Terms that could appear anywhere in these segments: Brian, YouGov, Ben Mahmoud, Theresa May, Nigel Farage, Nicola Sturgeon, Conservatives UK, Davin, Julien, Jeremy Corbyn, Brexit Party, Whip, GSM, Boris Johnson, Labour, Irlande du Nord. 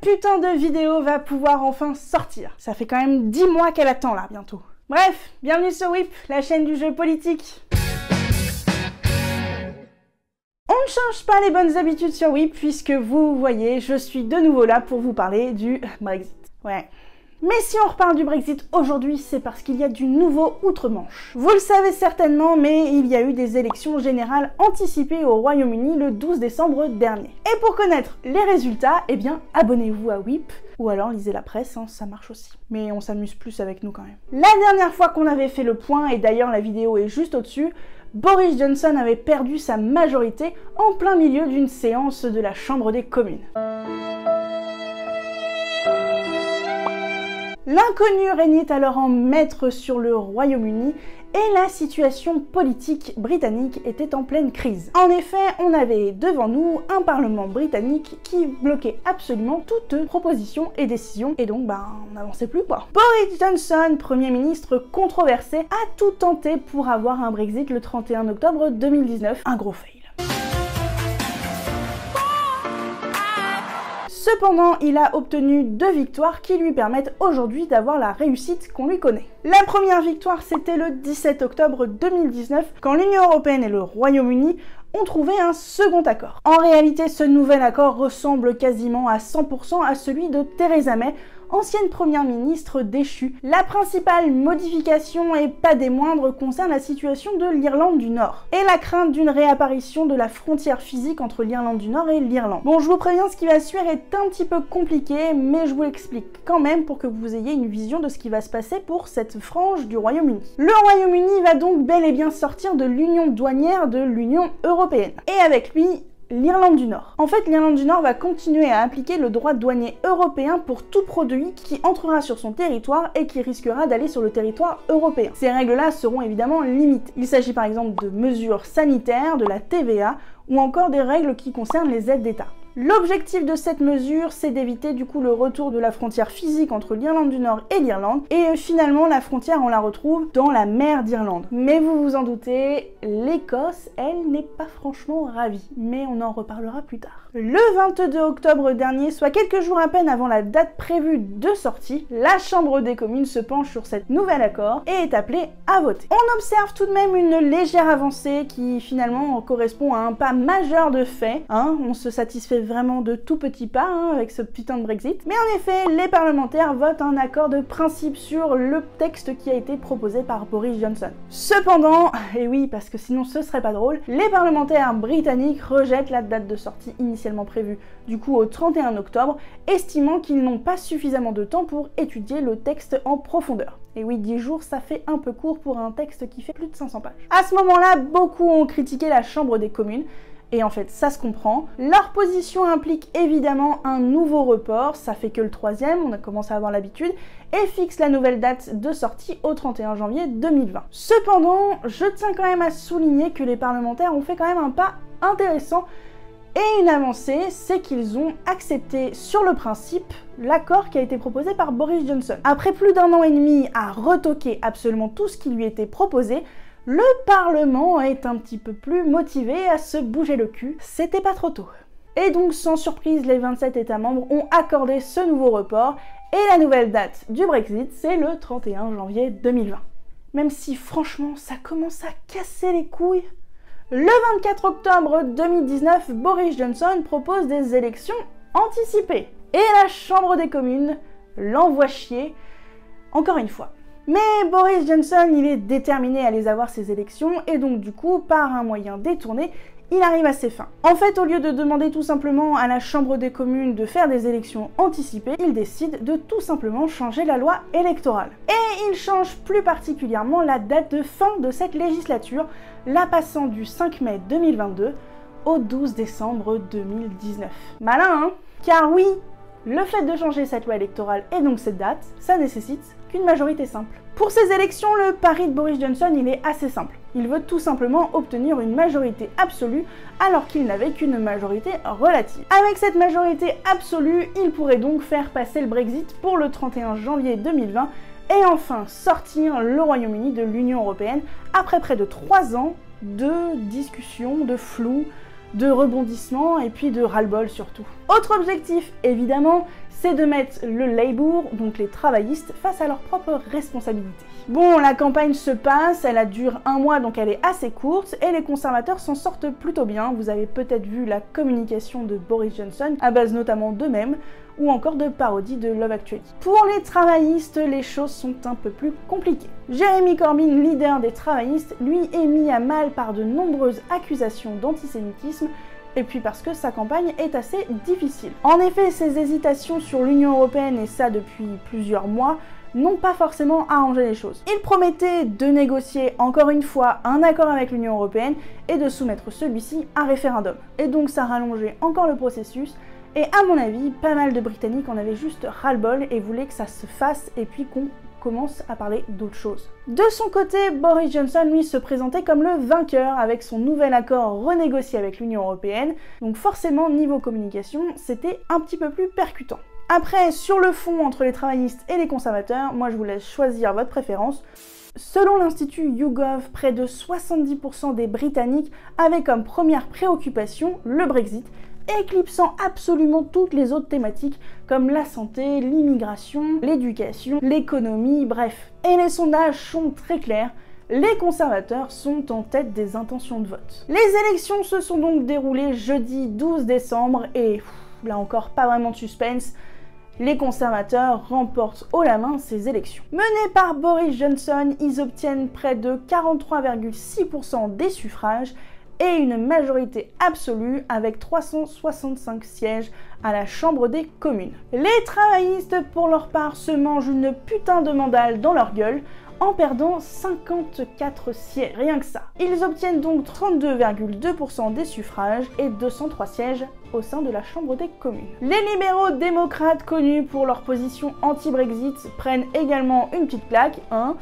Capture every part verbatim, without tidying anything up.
putain de vidéo va pouvoir enfin sortir. Ça fait quand même dix mois qu'elle attend là, bientôt. Bref, bienvenue sur Whip, la chaîne du jeu politique. On ne change pas les bonnes habitudes sur Whip, puisque vous voyez, je suis de nouveau là pour vous parler du Brexit. Ouais. Mais si on reparle du Brexit aujourd'hui, c'est parce qu'il y a du nouveau outre-Manche. Vous le savez certainement, mais il y a eu des élections générales anticipées au Royaume-Uni le douze décembre dernier. Et pour connaître les résultats, eh bien abonnez-vous à Whip, ou alors lisez la presse, hein, ça marche aussi. Mais on s'amuse plus avec nous quand même. La dernière fois qu'on avait fait le point, et d'ailleurs la vidéo est juste au-dessus, Boris Johnson avait perdu sa majorité en plein milieu d'une séance de la Chambre des communes. L'inconnu régnait alors en maître sur le Royaume-Uni et la situation politique britannique était en pleine crise. En effet, on avait devant nous un parlement britannique qui bloquait absolument toute proposition et décision, et donc ben, on n'avançait plus quoi. Boris Johnson, Premier ministre controversé, a tout tenté pour avoir un Brexit le trente et un octobre deux mille dix-neuf. Un gros fail. Cependant, il a obtenu deux victoires qui lui permettent aujourd'hui d'avoir la réussite qu'on lui connaît. La première victoire, c'était le dix-sept octobre deux mille dix-neuf, quand l'Union européenne et le Royaume-Uni ont trouvé un second accord. En réalité, ce nouvel accord ressemble quasiment à cent pour cent à celui de Theresa May, ancienne première ministre déchue. La principale modification, et pas des moindres, concerne la situation de l'Irlande du Nord et la crainte d'une réapparition de la frontière physique entre l'Irlande du Nord et l'Irlande. Bon, je vous préviens, ce qui va suivre est un petit peu compliqué, mais je vous l'explique quand même pour que vous ayez une vision de ce qui va se passer pour cette frange du Royaume-Uni. Le Royaume-Uni va donc bel et bien sortir de l'union douanière de l'Union européenne. Et avec lui, l'Irlande du Nord. En fait, l'Irlande du Nord va continuer à appliquer le droit douanier européen pour tout produit qui entrera sur son territoire et qui risquera d'aller sur le territoire européen. Ces règles-là seront évidemment limitées. Il s'agit par exemple de mesures sanitaires, de la T V A ou encore des règles qui concernent les aides d'État. L'objectif de cette mesure, c'est d'éviter du coup le retour de la frontière physique entre l'Irlande du Nord et l'Irlande, et finalement la frontière on la retrouve dans la mer d'Irlande. Mais vous vous en doutez, l'Écosse, elle, n'est pas franchement ravie, mais on en reparlera plus tard. Le vingt-deux octobre dernier, soit quelques jours à peine avant la date prévue de sortie, la Chambre des communes se penche sur cet nouvel accord et est appelée à voter. On observe tout de même une légère avancée qui finalement correspond à un pas majeur de fait, hein, on se satisfait vraiment de tout petits pas hein, avec ce putain de Brexit. Mais en effet, les parlementaires votent un accord de principe sur le texte qui a été proposé par Boris Johnson. Cependant, et oui parce que sinon ce serait pas drôle, les parlementaires britanniques rejettent la date de sortie initialement prévue du coup au trente et un octobre, estimant qu'ils n'ont pas suffisamment de temps pour étudier le texte en profondeur. Et oui, dix jours, ça fait un peu court pour un texte qui fait plus de cinq cents pages. À ce moment-là, beaucoup ont critiqué la Chambre des communes, et en fait, ça se comprend. Leur position implique évidemment un nouveau report, ça fait que le troisième, on a commencé à avoir l'habitude, et fixe la nouvelle date de sortie au trente et un janvier deux mille vingt. Cependant, je tiens quand même à souligner que les parlementaires ont fait quand même un pas intéressant et une avancée, c'est qu'ils ont accepté sur le principe l'accord qui a été proposé par Boris Johnson. Après plus d'un an et demi à retoquer absolument tout ce qui lui était proposé, le Parlement est un petit peu plus motivé à se bouger le cul. C'était pas trop tôt. Et donc, sans surprise, les vingt-sept États membres ont accordé ce nouveau report et la nouvelle date du Brexit, c'est le trente et un janvier deux mille vingt. Même si, franchement, ça commence à casser les couilles. Le vingt-quatre octobre deux mille dix-neuf, Boris Johnson propose des élections anticipées. Et la Chambre des communes l'envoie chier, encore une fois. Mais Boris Johnson, il est déterminé à les avoir ces élections, et donc du coup, par un moyen détourné, il arrive à ses fins. En fait, au lieu de demander tout simplement à la Chambre des communes de faire des élections anticipées, il décide de tout simplement changer la loi électorale. Et il change plus particulièrement la date de fin de cette législature, la passant du cinq mai deux mille vingt-deux au douze décembre deux mille dix-neuf. Malin, hein? Car oui, le fait de changer cette loi électorale et donc cette date, ça nécessite qu'une majorité simple. Pour ces élections, le pari de Boris Johnson, il est assez simple. Il veut tout simplement obtenir une majorité absolue alors qu'il n'avait qu'une majorité relative. Avec cette majorité absolue, il pourrait donc faire passer le Brexit pour le trente et un janvier deux mille vingt et enfin sortir le Royaume-Uni de l'Union européenne après près de trois ans de discussions, de flou, de rebondissements et puis de ras-le-bol surtout. Autre objectif, évidemment, c'est de mettre le Labour, donc les travaillistes, face à leurs propres responsabilités. Bon, la campagne se passe, elle a dure un mois donc elle est assez courte et les conservateurs s'en sortent plutôt bien. Vous avez peut-être vu la communication de Boris Johnson, à base notamment d'eux-mêmes, ou encore de parodies de Love Actually. Pour les travaillistes, les choses sont un peu plus compliquées. Jeremy Corbyn, leader des travaillistes, lui est mis à mal par de nombreuses accusations d'antisémitisme, et puis parce que sa campagne est assez difficile. En effet, ses hésitations sur l'Union européenne, et ça depuis plusieurs mois, n'ont pas forcément arrangé les choses. Il promettait de négocier encore une fois un accord avec l'Union européenne et de soumettre celui-ci à référendum. Et donc ça rallongeait encore le processus, et à mon avis, pas mal de Britanniques en avaient juste ras-le-bol et voulaient que ça se fasse et puis qu'on commence à parler d'autre chose. De son côté, Boris Johnson, lui, se présentait comme le vainqueur avec son nouvel accord renégocié avec l'Union européenne, donc forcément, niveau communication, c'était un petit peu plus percutant. Après, sur le fond, entre les travaillistes et les conservateurs, moi je vous laisse choisir votre préférence. Selon l'institut YouGov, près de soixante-dix pour cent des Britanniques avaient comme première préoccupation le Brexit, éclipsant absolument toutes les autres thématiques comme la santé, l'immigration, l'éducation, l'économie, bref. Et les sondages sont très clairs, les conservateurs sont en tête des intentions de vote. Les élections se sont donc déroulées jeudi douze décembre et pff, là encore pas vraiment de suspense, les conservateurs remportent haut la main ces élections. Menés par Boris Johnson, ils obtiennent près de quarante-trois virgule six pour cent des suffrages et une majorité absolue avec trois cent soixante-cinq sièges à la Chambre des communes. Les travaillistes, pour leur part, se mangent une putain de mandale dans leur gueule en perdant cinquante-quatre sièges, rien que ça. Ils obtiennent donc trente-deux virgule deux pour cent des suffrages et deux cent trois sièges au sein de la Chambre des communes. Les libéraux démocrates, connus pour leur position anti-Brexit, prennent également une petite claque, hein,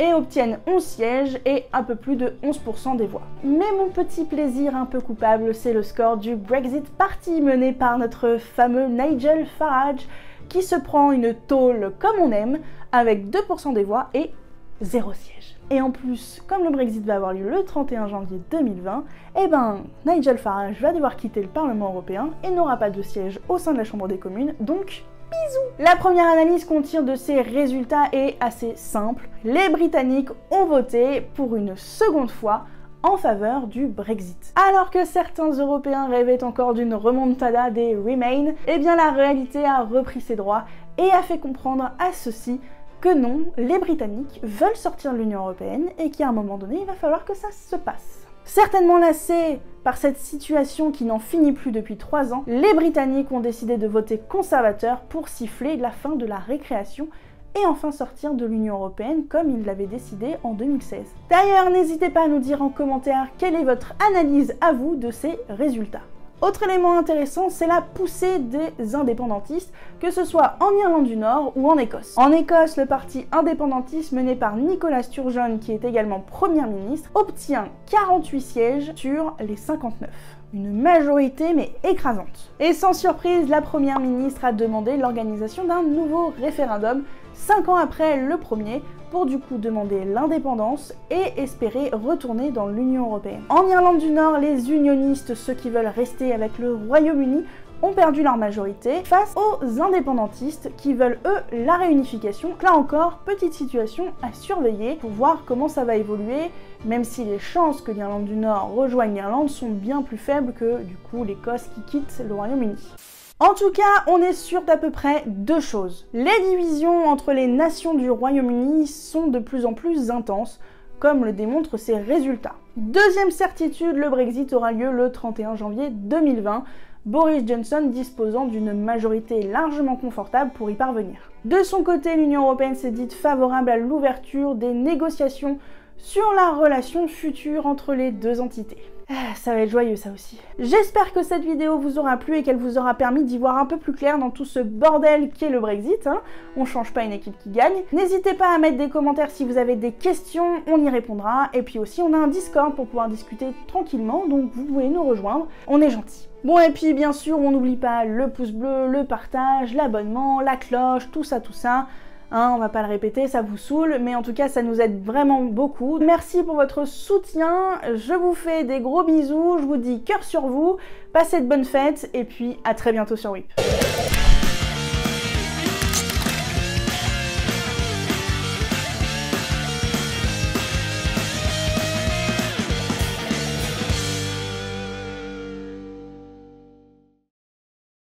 et obtiennent onze sièges et un peu plus de onze pour cent des voix. Mais mon petit plaisir un peu coupable, c'est le score du Brexit Party mené par notre fameux Nigel Farage, qui se prend une tôle comme on aime, avec deux pour cent des voix et zéro siège. Et en plus, comme le Brexit va avoir lieu le trente et un janvier deux mille vingt, eh ben Nigel Farage va devoir quitter le Parlement européen et n'aura pas de siège au sein de la Chambre des communes, donc... La première analyse qu'on tire de ces résultats est assez simple. Les Britanniques ont voté pour une seconde fois en faveur du Brexit. Alors que certains Européens rêvaient encore d'une remontada des Remain, eh bien la réalité a repris ses droits et a fait comprendre à ceux-ci que non, les Britanniques veulent sortir de l'Union Européenne et qu'à un moment donné, il va falloir que ça se passe. Certainement lassés par cette situation qui n'en finit plus depuis trois ans, les Britanniques ont décidé de voter conservateur pour siffler la fin de la récréation et enfin sortir de l'Union européenne comme ils l'avaient décidé en deux mille seize. D'ailleurs, n'hésitez pas à nous dire en commentaire quelle est votre analyse à vous de ces résultats. Autre élément intéressant, c'est la poussée des indépendantistes, que ce soit en Irlande du Nord ou en Écosse. En Écosse, le parti indépendantiste mené par Nicola Sturgeon, qui est également première ministre, obtient quarante-huit sièges sur les cinquante-neuf. Une majorité mais écrasante. Et sans surprise, la première ministre a demandé l'organisation d'un nouveau référendum, cinq ans après le premier, pour du coup demander l'indépendance et espérer retourner dans l'Union européenne. En Irlande du Nord, les unionistes, ceux qui veulent rester avec le Royaume-Uni, ont perdu leur majorité face aux indépendantistes qui veulent eux la réunification. Là encore, petite situation à surveiller pour voir comment ça va évoluer, même si les chances que l'Irlande du Nord rejoigne l'Irlande sont bien plus faibles que du coup l'Écosse qui quitte le Royaume-Uni. En tout cas, on est sûr d'à peu près deux choses. Les divisions entre les nations du Royaume-Uni sont de plus en plus intenses, comme le démontrent ces résultats. Deuxième certitude, le Brexit aura lieu le trente et un janvier deux mille vingt, Boris Johnson disposant d'une majorité largement confortable pour y parvenir. De son côté, l'Union européenne s'est dite favorable à l'ouverture des négociations sur la relation future entre les deux entités. Ça va être joyeux ça aussi. J'espère que cette vidéo vous aura plu et qu'elle vous aura permis d'y voir un peu plus clair dans tout ce bordel qu'est le Brexit. Hein. On change pas une équipe qui gagne. N'hésitez pas à mettre des commentaires si vous avez des questions, on y répondra. Et puis aussi on a un Discord pour pouvoir discuter tranquillement, donc vous pouvez nous rejoindre, on est gentils. Bon et puis bien sûr on n'oublie pas le pouce bleu, le partage, l'abonnement, la cloche, tout ça tout ça. Hein, on va pas le répéter, ça vous saoule, mais en tout cas ça nous aide vraiment beaucoup. Merci pour votre soutien, je vous fais des gros bisous, je vous dis cœur sur vous, passez de bonnes fêtes et puis à très bientôt sur Whip.